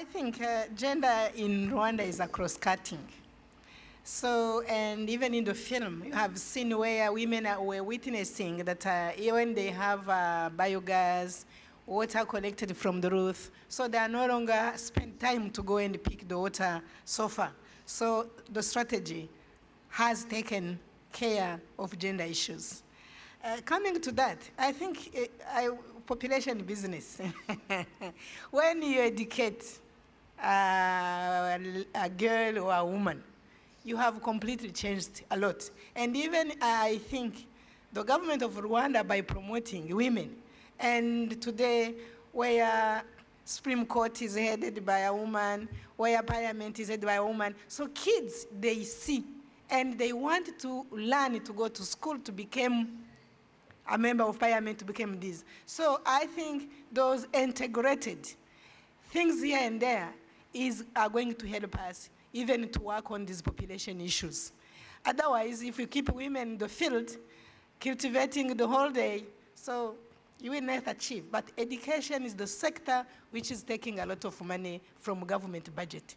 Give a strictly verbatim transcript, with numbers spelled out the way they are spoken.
I think uh, gender in Rwanda is a cross-cutting. So, and even in the film, you have seen where women are, were witnessing that uh, even they have uh, biogas, water collected from the roof, so they are no longer spend time to go and pick the water so far. So the strategy has taken care of gender issues. Uh, coming to that, I think uh, I, population business. When you educate uh, a girl or a woman, you have completely changed a lot. And even I think the government of Rwanda, by promoting women, and today where Supreme Court is headed by a woman, where Parliament is headed by a woman, so kids, they see, and they want to learn to go to school to become a member of Parliament, to become this. So I think those integrated things here and there is, are going to help us even to work on these population issues. Otherwise, if you keep women in the field, cultivating the whole day, so you will not achieve. But education is the sector which is taking a lot of money from government budget.